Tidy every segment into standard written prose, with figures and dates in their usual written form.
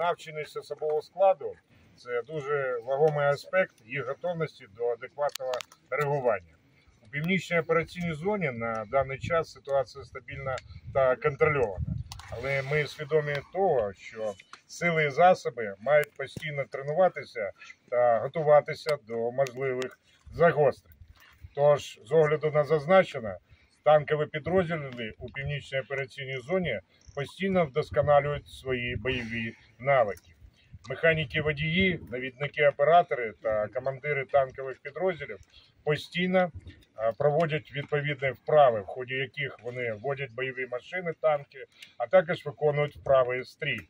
навченість особового складу – це дуже вагомий аспект їх готовності до адекватного реагування. У північній операційній зоні на даний час ситуація стабільна та контрольована. Але ми свідомі того, що сили і засоби мають постійно тренуватися та готуватися до можливих загострень. Тож, з огляду на зазначене, танкові підрозділи у північній операційній зоні постійно вдосконалюють свої бойові навики. Механіки-водії, навідники-оператори та командири танкових підрозділів постійно проводять відповідні вправи, в ході яких вони водять бойові машини, танки, а також виконують вправи С-3. В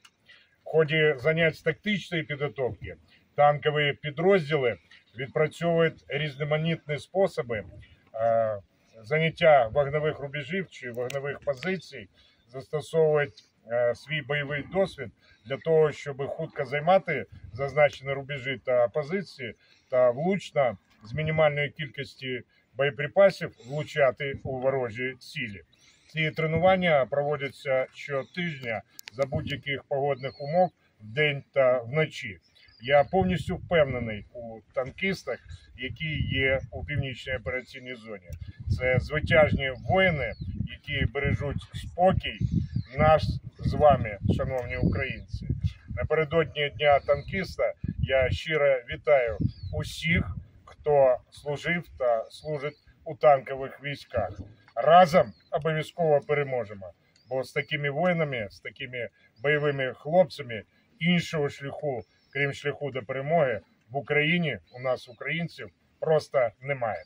ході занять з тактичної підготовки танкові підрозділи відпрацьовують різноманітні способи заняття вогневих рубежів чи вогневих позицій, застосовують свій бойовий досвід для того, щоб хутко займати зазначені рубежі та позиції та влучно з мінімальної кількості боєприпасів влучати у ворожі цілі. Ці тренування проводяться щотижня за будь-яких погодних умов вдень та вночі. Я повністю впевнений у танкістах, які є у північній операційній зоні. Це звитяжні воїни, які бережуть спокій наш з вами, шановні українці. Напередодні Дня танкіста я щиро вітаю усіх, хто служив та служить у танкових військах. Разом обов'язково переможемо, бо з такими воїнами, з такими бойовими хлопцями іншого шляху, крім шляху до перемоги, в Україні, у нас, українців, просто немає.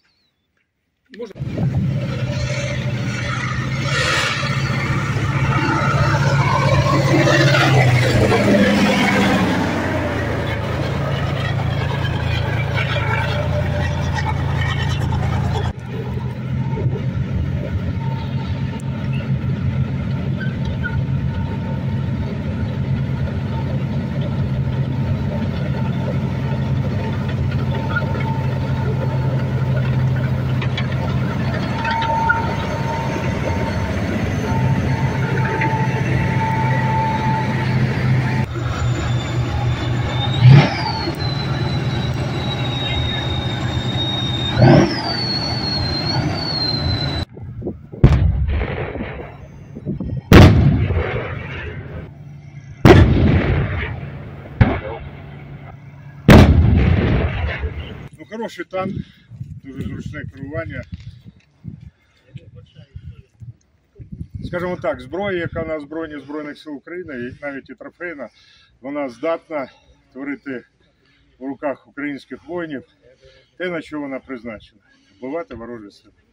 Хороший танк, дуже зручне керування. Скажімо так, зброя, яка на озброєнні Збройних сил України, і навіть і трофейна, вона здатна творити в руках українських воїнів те, на що вона призначена – вбивати ворожі сили.